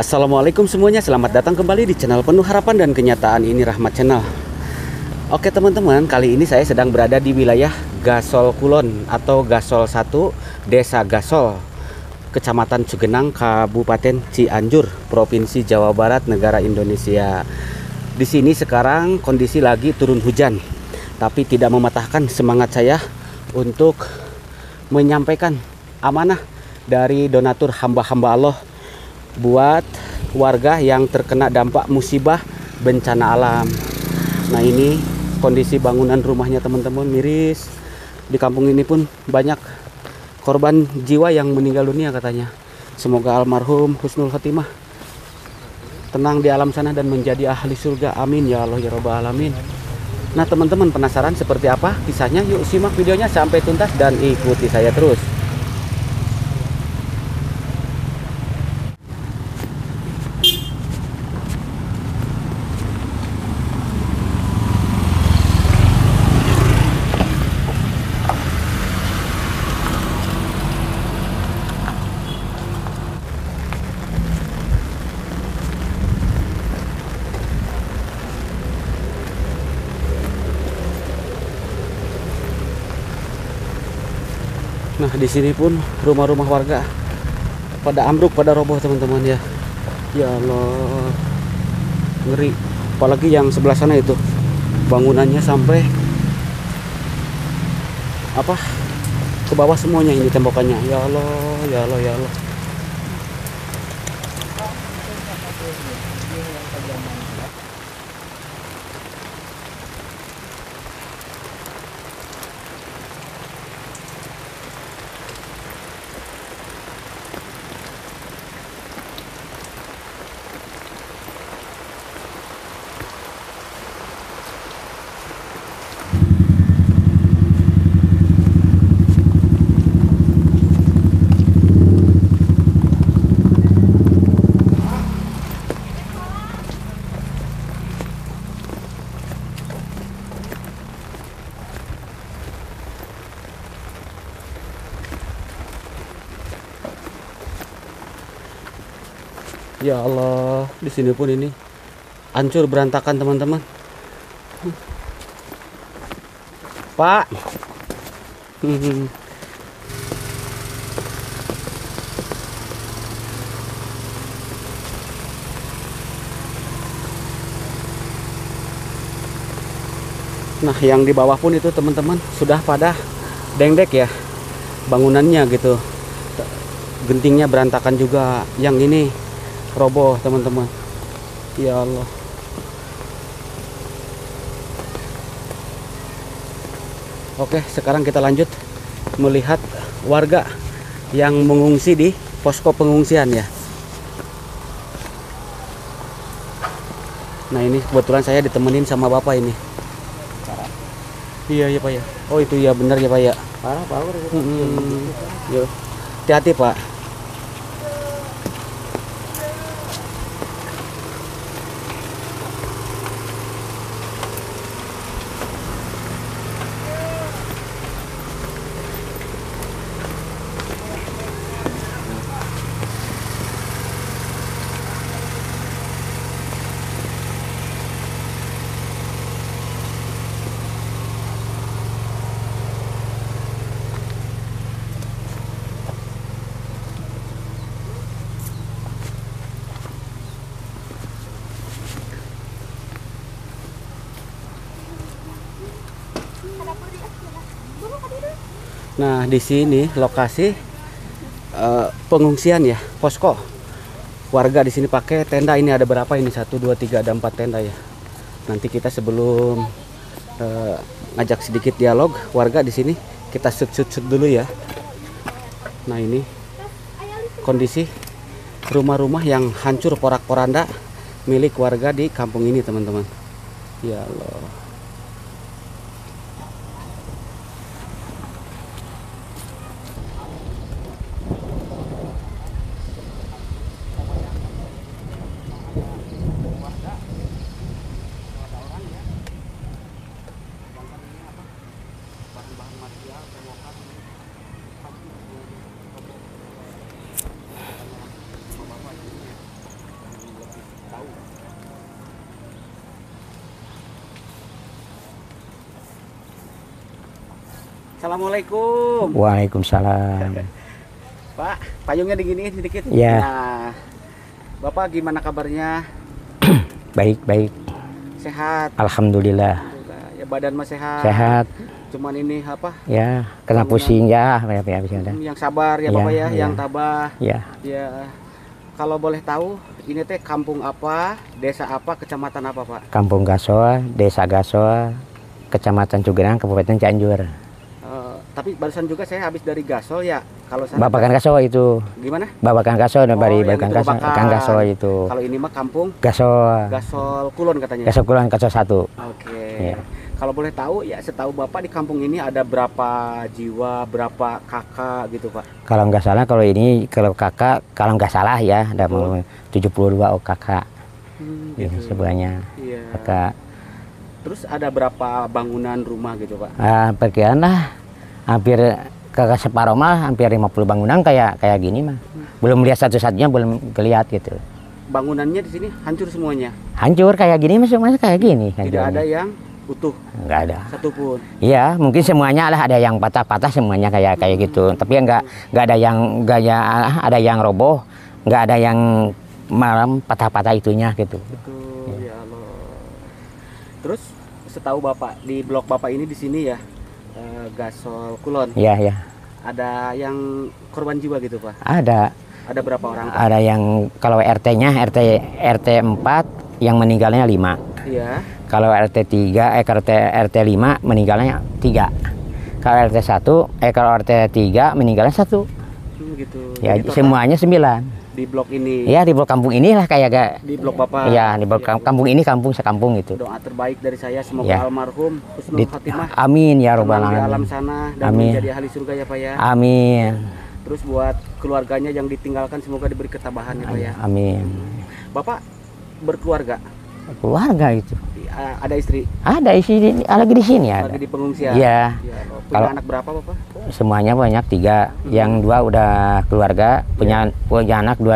Assalamualaikum semuanya, selamat datang kembali di channel Penuh Harapan dan Kenyataan. Ini Rahmat Channel. Oke teman-teman, kali ini saya sedang berada di wilayah Gasol Kulon atau Gasol 1, Desa Gasol, Kecamatan Cugenang, Kabupaten Cianjur, Provinsi Jawa Barat, negara Indonesia. Di sini sekarang kondisi lagi turun hujan, tapi tidak mematahkan semangat saya untuk menyampaikan amanah dari donatur hamba-hamba Allah buat warga yang terkena dampak musibah bencana alam. Nah, ini kondisi bangunan rumahnya teman-teman miris. Di kampung ini pun banyak korban jiwa yang meninggal dunia katanya. Semoga almarhum husnul khotimah, tenang di alam sana dan menjadi ahli surga. Amin ya Allah ya Rabbal alamin. Nah teman-teman, penasaran seperti apa kisahnya? Yuk simak videonya sampai tuntas dan ikuti saya terus. Nah, di sini pun rumah-rumah warga pada ambruk, pada roboh teman-teman ya. Ya Allah, ngeri. Apalagi yang sebelah sana itu bangunannya sampai ke bawah semuanya ini tembakannya. Ya Allah, ya Allah, ya Allah. Ya Allah, di sini pun ini hancur berantakan teman-teman. Pak. Nah, yang di bawah pun itu teman-teman sudah pada dengdek ya bangunannya gitu. Gentingnya berantakan juga. Yang ini roboh teman-teman. Ya Allah. Oke, sekarang kita lanjut melihat warga yang mengungsi di posko pengungsian ya. Nah, ini kebetulan saya ditemenin sama Bapak ini. Iya, iya Pak ya. Oh, itu ya benar ya Pak ya. Parah, power. Yo. Hati-hati Pak. Nah, di sini lokasi pengungsian ya, posko. Warga di sini pakai tenda. Ini ada berapa ini? 1, 2, 3, ada 4 tenda ya. Nanti kita sebelum ngajak sedikit dialog warga di sini, kita shoot dulu ya. Nah, ini kondisi rumah-rumah yang hancur porak-poranda milik warga di kampung ini, teman-teman. Ya Allah. Assalamualaikum. Waalaikumsalam. Pak, payungnya diginiin sedikit. Ya. Nah, Bapak gimana kabarnya? Baik-baik. Sehat. Alhamdulillah. Ya, badan masih sehat. Sehat. Cuman ini apa? Ya, kena pusing ya. Yang sabar ya, Bapak ya, yang tabah. Ya. Ya. Kalau boleh tahu, ini teh kampung apa, desa apa, kecamatan apa, Pak? Kampung Gasol, Desa Gasol, Kecamatan Cugenang, Kabupaten Cianjur. Tapi barusan juga saya habis dari Gasol ya. Kalau saya Babakan Gasol itu. Gimana? Babakan Gasol, dari Babakan Gasol, Kang Gasol itu. Kalau ini mah kampung Gasol. Gasol Kulon katanya. Gasol Kulon, Gasol 1. Oke. Okay. Ya. Kalau boleh tahu ya, setahu Bapak di kampung ini ada berapa jiwa, berapa kakak gitu, Pak? Kalau nggak salah, kalau ini, kalau kakak, kalau nggak salah ya, ada 72 kakak. Gitu. Ya, sebanyak kakak. Terus ada berapa bangunan rumah gitu, Pak? Perkiraan lah, hampir kakak separuh mah, hampir 50 bangunan kayak gini mah. Belum lihat satu-satunya, belum kelihat gitu. Bangunannya di sini hancur semuanya? Hancur, kayak gini masih kayak gini. Hancurnya. Tidak ada yang utuh? Nggak ada satupun. Iya, mungkin semuanya lah, ada yang patah-patah semuanya kayak gitu. Tapi nggak ada yang ada yang roboh, nggak ada yang malam patah-patah itunya gitu. Betul, ya. Ya Allah. Terus setahu Bapak di blok Bapak ini di sini ya, Gasol Kulon. Iya, iya. Ada yang korban jiwa gitu, Pak? Ada. Ada berapa orang? Ada yang kalau RT-nya RT 4 yang meninggalnya 5. Iya. Kalau RT 5 meninggalnya 3. Kalau RT 3 meninggalnya 1. Gitu. Ya, jadi semuanya 9. Di blok ini. Ya, di blok kampung inilah kayak di blok Bapak. Iya, di blok kampung ini, kampung sekampung gitu. Doa terbaik dari saya, semoga almarhum husnul khatimah. Amin ya robbal alamin. Di alam sana dan menjadi ahli surga ya, Pak ya. Amin. Terus buat keluarganya yang ditinggalkan semoga diberi ketabahan ya, Pak ya. Amin. Bapak berkeluarga? Keluarga itu. Ada istri? Ada istri, lagi di sini ada. Lagi di pengungsian? Iya. Ya, kalau anak berapa, Bapak? Semuanya banyak, 3. Yang 2 udah keluarga, punya anak 2.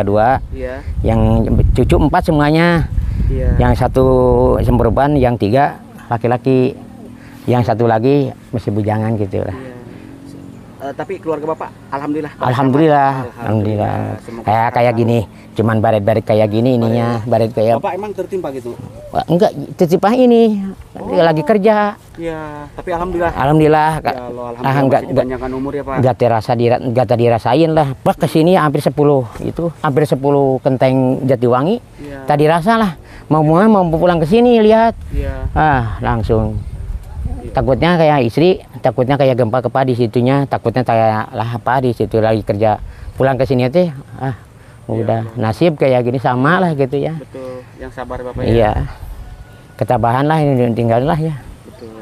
Iya. Yang cucu 4 semuanya. Iya. Yang 1 semperempuan, yang 3 laki-laki. Yang 1 lagi masih bujangan gitu lah. Iya. Tapi keluarga Bapak, alhamdulillah. Alhamdulillah. Kayak gini, cuman baret-baret kayak gini ininya, baret kayak. Bapak emang tertimpa gitu? Enggak, tertimpa ini. Lagi kerja. Iya, tapi alhamdulillah. Alhamdulillah. Ya Allah, alhamdulillah masih dipanjangkan umur ya, Pak. Enggak dirasain lah. Pak kesini hampir 10 itu, hampir 10 kenteng Jatiwangi. Ya. Tadi rasa lah. Mau pulang ke sini lihat. Ya. Ah, langsung. Takutnya kayak istri, takutnya kayak gempa kepa di situnya, takutnya kayak lah apa di situ lagi kerja, pulang ke sini aja, udah ya, nasib kayak gini sama lah gitu ya. Betul, yang sabar Bapak. Iya, ya. Ketabahan lah, ini tinggalin lah ya. Betul.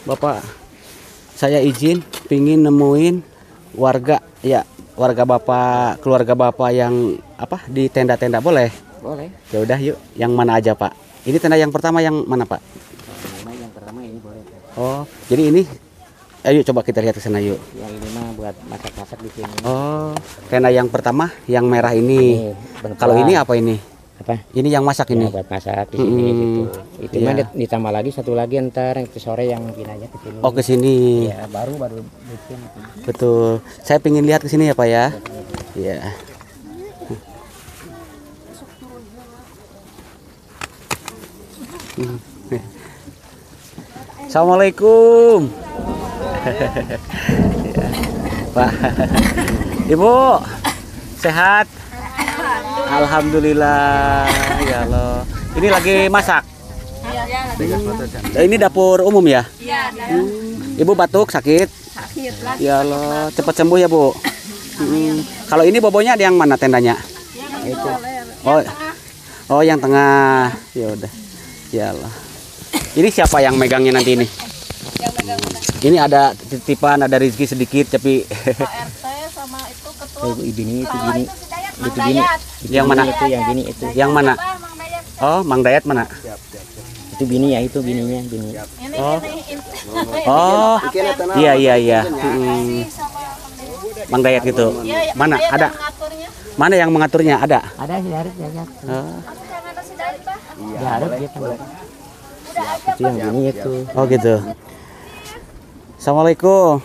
Bapak, saya izin pingin nemuin warga ya, warga Bapak, keluarga Bapak yang apa di tenda-tenda, boleh? Boleh. Ya udah yuk, yang mana aja, Pak? Ini tenda yang pertama yang mana, Pak? Yang pertama ini boleh. Oh, jadi ini ayo coba kita lihat ke sana yuk. Ya ini mah buat masak-masak di sini. Oh, tenda yang pertama yang merah ini. Kalau ini apa ini? Apa? Ini yang masak ini? Ya, buat masak di sini gitu. Itu ya. Ditambah lagi satu lagi ntar itu sore yang pinanya ke sini. Oh ke sini. Ya baru bikin. Betul. Saya pingin lihat ke sini ya Pak ya. Iya. Assalamualaikum. Ya. Pak. Ibu sehat. Alhamdulillah, ya Allah. Ini lagi masak. Ini dapur umum ya? Iya. Ibu batuk sakit? Sakit lah. Ya Allah, cepat sembuh ya Bu. Kalau ini bobonya ada yang mana tendanya? Itu. Oh, yang tengah. Ya udah. Ya Allah. Ini siapa yang megangnya nanti ini? Ini ada titipan, ada rezeki sedikit tapi. Pak RT sama itu ketua. Ini. Itu gini. Yang mana? Itu yang gini itu. Yang mana? Oh, Mang Dayat mana? Itu bini ya, itu bininya, bini. Oh. Oh. Iya. Mang Dayat gitu. Mana? Ada. Mana yang mengaturnya? Ada. Ada si Harif ya. Iya, Harif gitu. Itu yang gini itu. Oh, gitu. Assalamualaikum.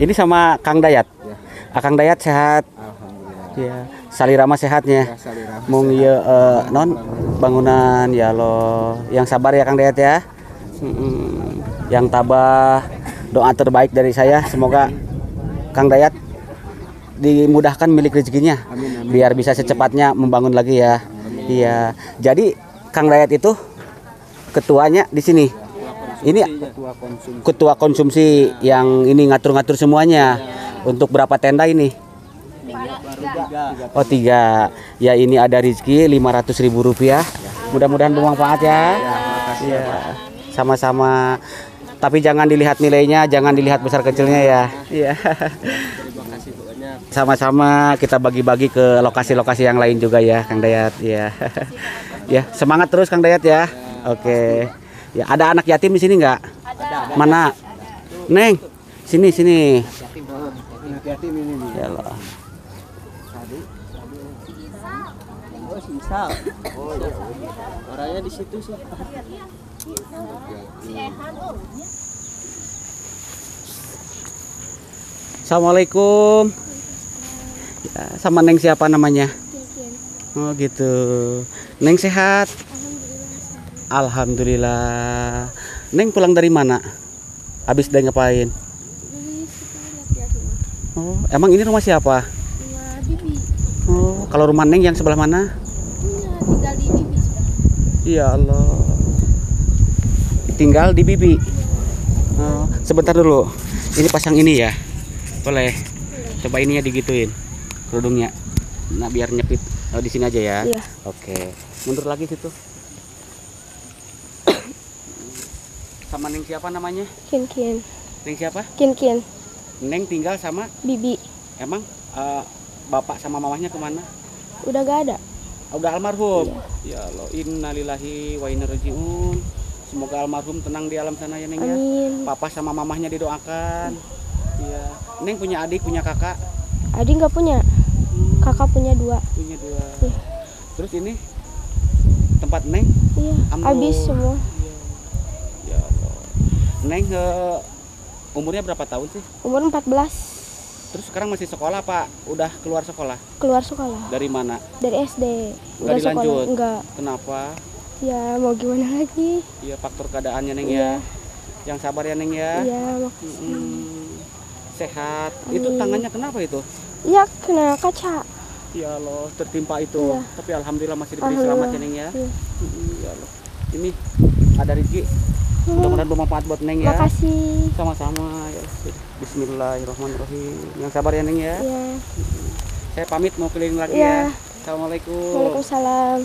Ini sama Kang Dayat. Akang Dayat sehat. Ya, salirama sehatnya. Mung ieu non bangunan ya lo. Yang sabar ya Kang Dayat ya. Yang tabah. Doa terbaik dari saya, semoga Kang Dayat dimudahkan milik rezekinya. Biar bisa secepatnya membangun lagi ya. Iya. Jadi Kang Dayat itu ketuanya di sini. Ini ketua konsumsi yang ini ngatur-ngatur semuanya. Untuk berapa tenda ini? 3. Oh 3. Ya ini ada rezeki Rp500.000. Mudah-mudahan bermanfaat ya. Sama-sama. Tapi jangan dilihat nilainya, jangan dilihat besar kecilnya ya. Iya. Sama-sama kita bagi-bagi ke lokasi-lokasi yang lain juga ya, Kang Dayat. Ya. Ya semangat terus Kang Dayat ya. Oke. Ya ada anak yatim di sini nggak? Ada. Mana? Neng, sini. Ya Allah. Orangnya di situ sih. Assalamualaikum. Ya, sama Neng siapa namanya? Oh gitu. Neng sehat. Alhamdulillah. Neng pulang dari mana? Habis dari ngapain? Oh, emang ini rumah siapa? Rumah Bibi. Oh, kalau rumah Neng yang sebelah mana? Tinggal di Bibi. Ya Allah. Tinggal di Bibi. Oh, sebentar dulu. Ini pasang ini ya. Boleh. Coba ininya digituin. Kerudungnya. Nah, biar nyepit. Oh, di sini aja ya. Iya. Oke. Mundur lagi situ. Sama Neng siapa namanya? Kin Kin. Neng siapa? Kin Kin. Neng tinggal sama Bibi. Emang bapak sama mamahnya kemana? Udah gak ada. Udah almarhum. Iya. Ya Allah, innalillahi wa inna rajiun. Semoga almarhum tenang di alam sana ya Neng ya. Papa sama mamahnya didoakan. Iya. Neng punya adik, punya kakak? Adik nggak punya. Kakak punya 2. Punya 2. Ya. Terus ini tempat Neng? Iya. Habis semua. Ya Allah. Neng umurnya berapa tahun sih? Umur 14. Terus sekarang masih sekolah apa? Udah keluar sekolah? Keluar sekolah. Dari mana? Dari SD. Enggak dilanjut? Enggak. Kenapa? Ya mau gimana lagi? Iya faktor keadaannya Neng ya. Yang sabar ya Neng ya. Iya makasih. Sehat. Amin. Itu tangannya kenapa itu? Iya kena kaca. Ya Allah tertimpa itu. Ya. Tapi Alhamdulillah masih diberi selamat ya Neng ya. Ya. Ya Allah. Ini ada rezeki. Mudah-mudahan bermanfaat buat Neng ya. Makasih. Sama-sama. Bismillahirrahmanirrahim. Yang sabar ya Neng ya. Iya. Saya pamit mau keliling lagi ya. Assalamualaikum. Waalaikumsalam.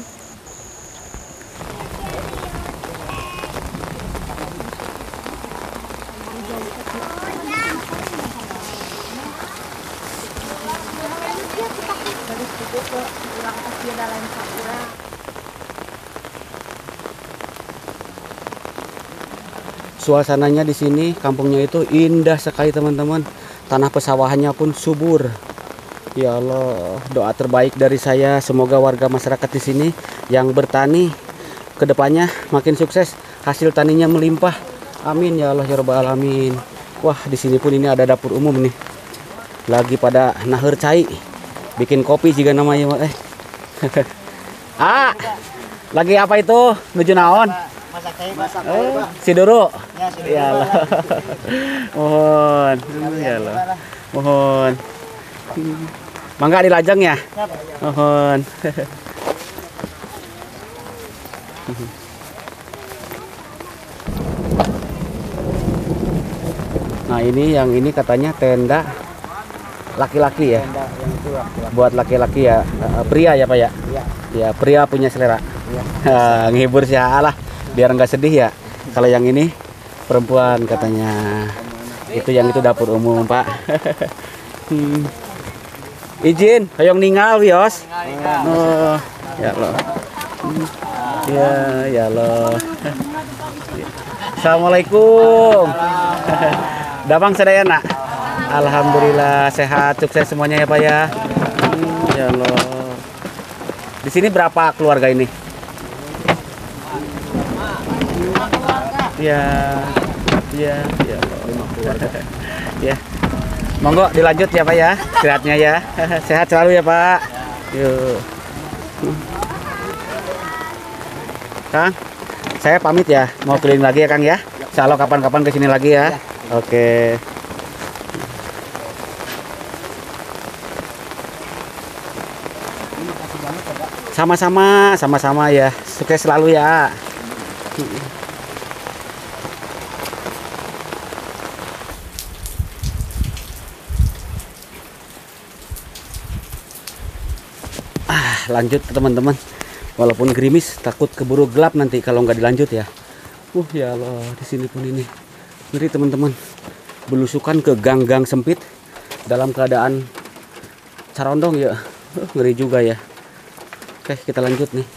Suasananya di sini, kampungnya itu indah sekali teman-teman. Tanah pesawahannya pun subur. Ya Allah, doa terbaik dari saya. Semoga warga masyarakat di sini yang bertani kedepannya makin sukses. Hasil taninya melimpah. Amin ya Allah ya Rabbal Alamin. Wah, di sini pun ini ada dapur umum nih. Lagi pada nahur cai, bikin kopi juga namanya. Lagi apa itu? Nuju naon? Si Doro. Ya Allah. Mohon. Ya Allah. Mohon. Mangga dilajeng ya. Mohon. Nah, ini yang ini katanya tenda laki-laki ya. Buat laki-laki ya, pria ya Pak ya. Ya, pria punya selera. Ngehibur sih Allah. Biar nggak sedih ya. Kalau yang ini perempuan katanya. Itu yang itu dapur umum Pak. Izin, hayong ningal wios. Oh, ya Allah. Ya, ya Allah. Assalamualaikum. Dabang sedaya nak. Alhamdulillah sehat, sukses semuanya ya Pak ya. Ya Allah. Di sini berapa keluarga ini? Ya, ya, ya Allah, 5 keluarga. Ya. Monggo dilanjut ya Pak ya, istirahatnya ya. Sehat selalu ya Pak. Yuk. Kang, saya pamit ya. Mau keliling lagi ya Kang ya. Insya Allah kapan-kapan kesini lagi ya. Oke. Sama-sama, sama-sama ya. Sukses selalu ya. Lanjut teman-teman, walaupun gerimis takut keburu gelap nanti kalau nggak dilanjut ya. Ya Allah, di sini pun ini ngeri teman-teman, belusukan ke gang-gang sempit dalam keadaan carondong ya, ngeri juga ya. Oke, kita lanjut nih.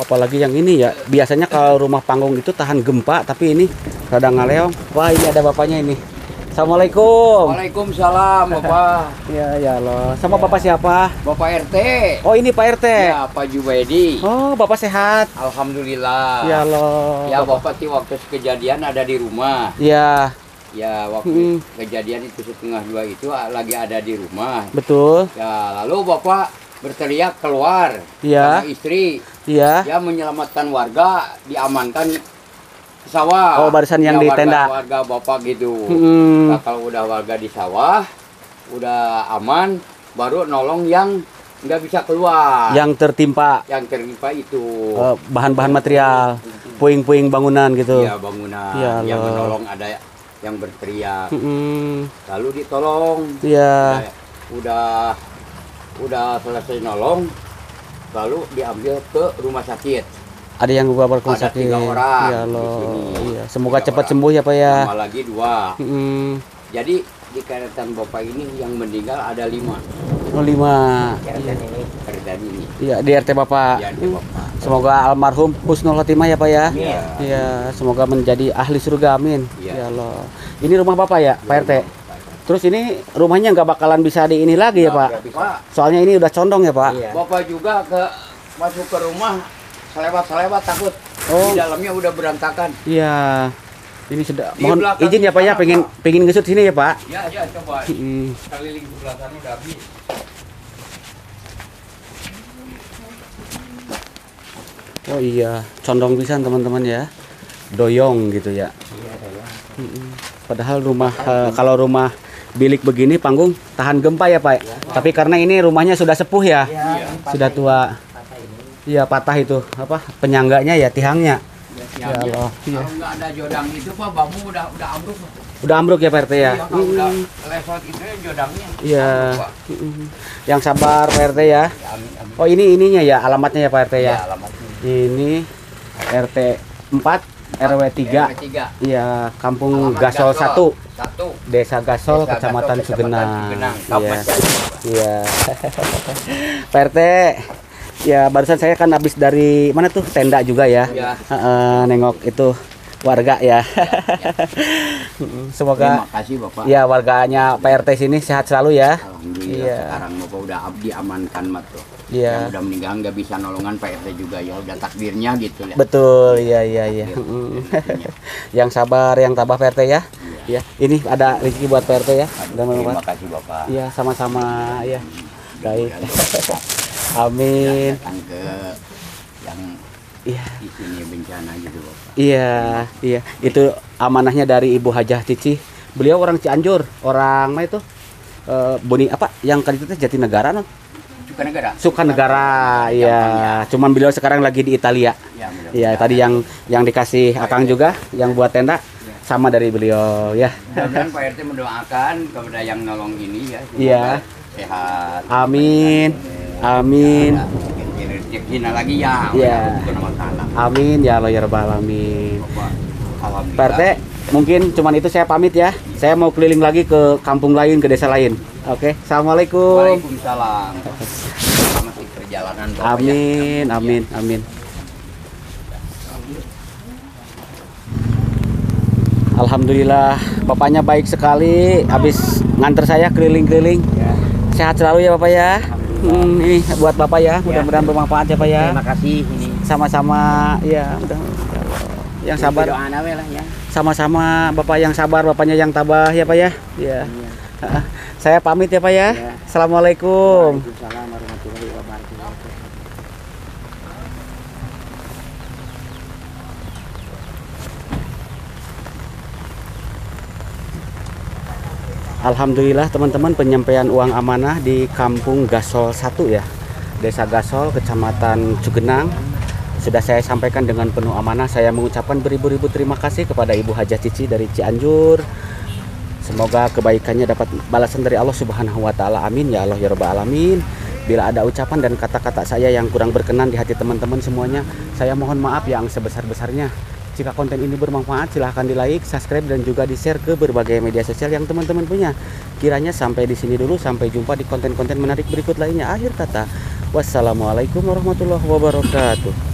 Apalagi yang ini ya, biasanya kalau rumah panggung itu tahan gempa, tapi ini kadang ngaleong. Wah, ini ada bapaknya ini. Assalamualaikum. Waalaikumsalam Bapak. Ya, ya Allah. Sama ya. Bapak siapa? Bapak RT. Oh, ini Pak RT. Ya, Pak Jubaidi. Oh, Bapak sehat. Alhamdulillah. Ya Allah. Ya, Bapak di waktu kejadian ada di rumah. Ya. Ya, waktu kejadian itu 1:30 itu lagi ada di rumah. Betul. Ya, lalu Bapak berteriak keluar. Ya. Sama istri. Iya. Ya, menyelamatkan warga, diamankan di sawah. Oh, barisan yang ya, di tenda. Warga Bapak gitu. Nah, kalau udah warga di sawah, udah aman, baru nolong yang nggak bisa keluar. Yang tertimpa. Yang tertimpa itu. Bahan-bahan material, puing-puing bangunan gitu. Iya, bangunan. Ya, yang menolong ada yang berteriak. Lalu ditolong. Iya. Udah selesai nolong, lalu diambil ke rumah sakit. Ada yang beberapa rumah sakit. 3 orang. Ya Allah. Iya. Semoga 3 cepat orang. Sembuh ya Pak ya. Sama lagi 2. Jadi di Kecamatan Bapak ini yang meninggal ada 5. Oh, 5. Keretan ini. Iya, di RT Bapak. Ya, di Bapak. Semoga almarhum husnul khotimah ya Pak ya. Iya. Iya, semoga menjadi ahli surga, amin. Ya Allah. Ini rumah Bapak ya, Pak RT. Terus ini rumahnya nggak bakalan bisa di ini lagi ya Pak. Soalnya ini udah condong ya Pak. Iya. Bapak juga ke masuk ke rumah selewat-selewat takut. Di dalamnya udah berantakan. Iya. Ini sudah. Mohon izin ya Pak ya, pengen ngesut sini ya Pak. Iya, iya, coba. Keliling ke belakang udah habis. Oh iya, condong pisan teman-teman ya. Doyong gitu ya. Iya, padahal rumah kalau rumah bilik begini panggung tahan gempa ya Pak. Ya. Tapi karena ini rumahnya sudah sepuh ya. Ya. Sudah tua. Iya, patah itu apa penyangganya ya, tihangnya. Ya, Allah. Kalau nggak ada jodang itu Pak, bambu udah ambruk. Udah ambruk ya Pak RT ya. Iya, udah level itu jodangnya. Iya. Yang sabar Pak RT ya. Oh, ini ininya ya, alamatnya ya Pak RT ya. Alamatnya. Ini RT 4 RW 3. Iya, Kampung Gasol 1. Desa Gasol, Kecamatan Cugenang. Iya. Pak RT. Ya, barusan saya kan habis dari mana tuh tenda juga ya, nengok itu warga ya. Semoga. Terima kasih Bapak. Ya, warganya Pak RT sini sehat selalu ya. Alhamdulillah. Ya. Sekarang Bapak udah diamankan mat tuh. Iya. Udah meninggal nggak bisa nolongan Pak RT juga ya, udah takdirnya gitu ya. Betul, iya. Yang sabar, yang tabah Pak RT ya. Ya. Ini ada rezeki buat Pak RT ya. Terima kasih Bapak. Iya, sama-sama ya. Baik. Amin. Datang ke yang di sini bencana gitu Bapak. Iya. Itu amanahnya dari Ibu Hajah Cici. Beliau orang Cianjur, orang mana itu? Boni apa? Yang kan itu Jatinegara non? Sukanegara. Iya. Cuman beliau sekarang lagi di Italia. Iya, tadi yang dikasih Akang juga, yang buat tenda. Sama dari beliau ya. Mudah-mudahan Pak RT mendoakan kepada yang nolong ini ya. Iya. Sehat. Amin. Amin. Rezekinya lagi ya. Amin ya Allah ya Rabbal alamin. Pak RT Mungkin cuman itu saya pamit ya. Saya mau keliling lagi ke kampung lain, ke desa lain. Oke, assalamualaikum. Waalaikumsalam. Selamat di perjalanan. Amin, amin, amin. Alhamdulillah, bapaknya baik sekali. Habis nganter saya keliling-keliling. Ya. Sehat selalu ya bapak ya. Ini buat bapak ya. Mudah-mudahan bermanfaat ya pak ya. Terima kasih. Sama-sama. Ya, mudah-mudahan. Yang sabar. Sama-sama bapak yang sabar, bapaknya yang tabah ya pak ya. Ya. Saya pamit ya pak ya. Ya. Assalamualaikum. Waalaikumsalam warahmatullahi wabarakatuh. Alhamdulillah teman-teman, penyampaian uang amanah di Kampung Gasol 1 ya, Desa Gasol, Kecamatan Cugenang, sudah saya sampaikan dengan penuh amanah. Saya mengucapkan beribu-ribu terima kasih kepada Ibu Hajah Cici dari Cianjur. Semoga kebaikannya dapat balasan dari Allah Subhanahu wa Ta'ala. Amin ya Allah ya Rabbal Alamin. Bila ada ucapan dan kata-kata saya yang kurang berkenan di hati teman-teman semuanya, saya mohon maaf yang sebesar-besarnya. Jika konten ini bermanfaat, silahkan di-like, subscribe, dan juga di-share ke berbagai media sosial yang teman-teman punya. Kiranya sampai di sini dulu, sampai jumpa di konten-konten menarik berikut lainnya. Akhir kata, wassalamualaikum warahmatullahi wabarakatuh.